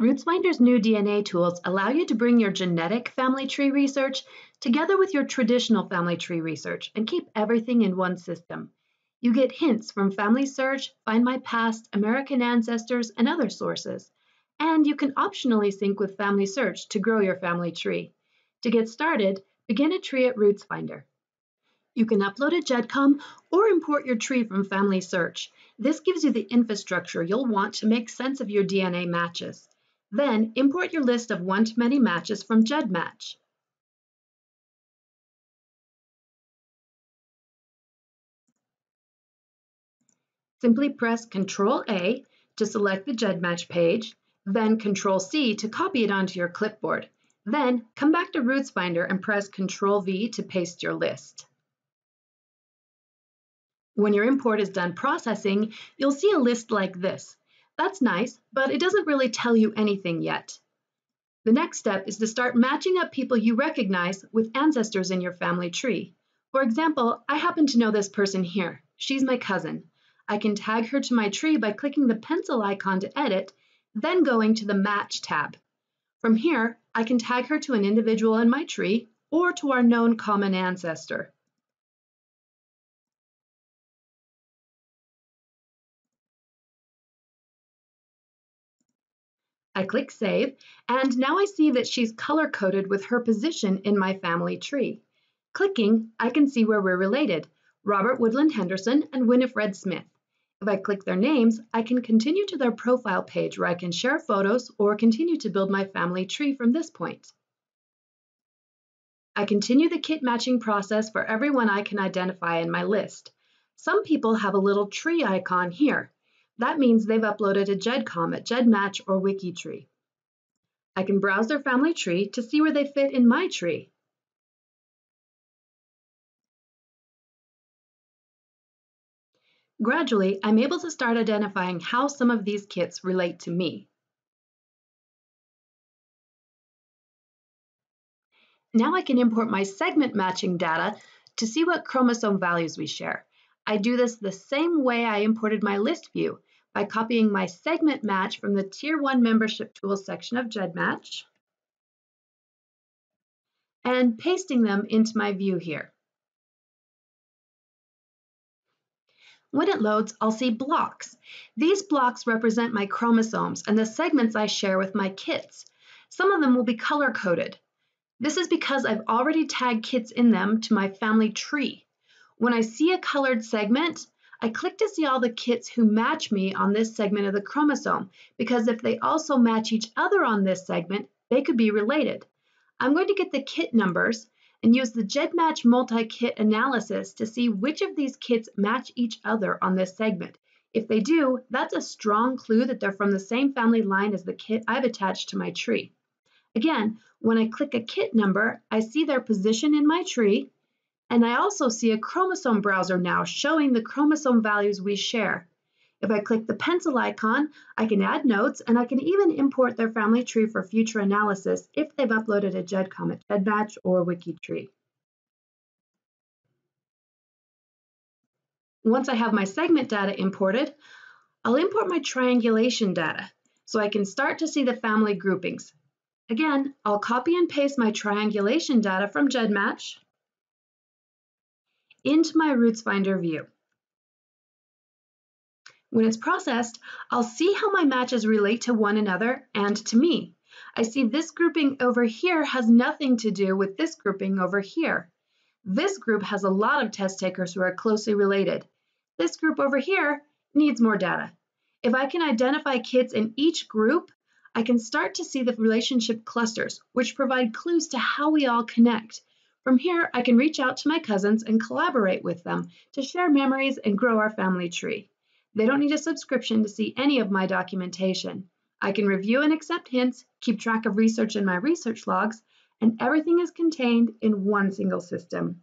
RootsFinder's new DNA tools allow you to bring your genetic family tree research together with your traditional family tree research and keep everything in one system. You get hints from FamilySearch, Find My Past, American Ancestors, and other sources. And you can optionally sync with FamilySearch to grow your family tree. To get started, begin a tree at RootsFinder. You can upload a GEDCOM or import your tree from FamilySearch. This gives you the infrastructure you'll want to make sense of your DNA matches. Then, import your list of one-to-many matches from GEDmatch. Simply press CTRL+A to select the GEDmatch page, then CTRL+C to copy it onto your clipboard. Then, come back to RootsFinder and press CTRL+V to paste your list. When your import is done processing, you'll see a list like this. That's nice, but it doesn't really tell you anything yet. The next step is to start matching up people you recognize with ancestors in your family tree. For example, I happen to know this person here. She's my cousin. I can tag her to my tree by clicking the pencil icon to edit, then going to the Match tab. From here, I can tag her to an individual in my tree or to our known common ancestor. I click Save, and now I see that she's color-coded with her position in my family tree. Clicking, I can see where we're related, Robert Woodland Henderson and Winifred Smith. If I click their names, I can continue to their profile page where I can share photos or continue to build my family tree from this point. I continue the kit matching process for everyone I can identify in my list. Some people have a little tree icon here. That means they've uploaded a GEDCOM at GEDmatch or WikiTree. I can browse their family tree to see where they fit in my tree. Gradually, I'm able to start identifying how some of these kits relate to me. Now I can import my segment matching data to see what chromosome values we share. I do this the same way I imported my list view, by copying my segment match from the Tier 1 Membership Tools section of GEDmatch and pasting them into my view here. When it loads, I'll see blocks. These blocks represent my chromosomes and the segments I share with my kits. Some of them will be color-coded. This is because I've already tagged kits in them to my family tree. When I see a colored segment, I click to see all the kits who match me on this segment of the chromosome, because if they also match each other on this segment, they could be related. I'm going to get the kit numbers and use the GEDmatch multi-kit analysis to see which of these kits match each other on this segment. If they do, that's a strong clue that they're from the same family line as the kit I've attached to my tree. Again, when I click a kit number, I see their position in my tree, and I also see a chromosome browser now showing the chromosome values we share. If I click the pencil icon, I can add notes, and I can even import their family tree for future analysis if they've uploaded a GEDCOM at GEDmatch or WikiTree. Once I have my segment data imported, I'll import my triangulation data so I can start to see the family groupings. Again, I'll copy and paste my triangulation data from GEDmatch into my RootsFinder view. When it's processed, I'll see how my matches relate to one another and to me. I see this grouping over here has nothing to do with this grouping over here. This group has a lot of test takers who are closely related. This group over here needs more data. If I can identify kids in each group, I can start to see the relationship clusters, which provide clues to how we all connect. From here, I can reach out to my cousins and collaborate with them to share memories and grow our family tree. They don't need a subscription to see any of my documentation. I can review and accept hints, keep track of research in my research logs, and everything is contained in one single system.